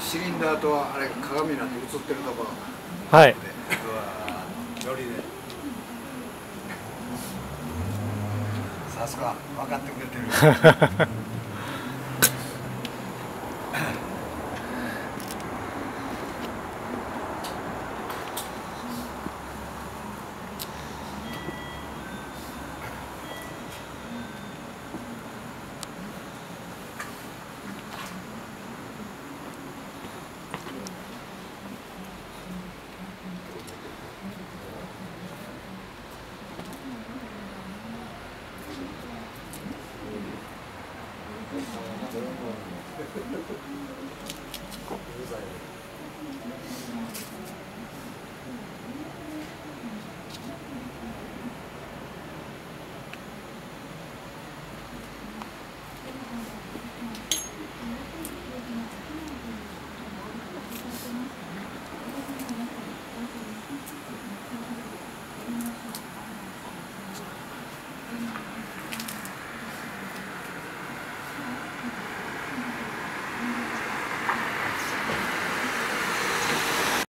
シリンダーとあれ鏡なんて映ってるところ、はい、よりね、さすが分かってくれてる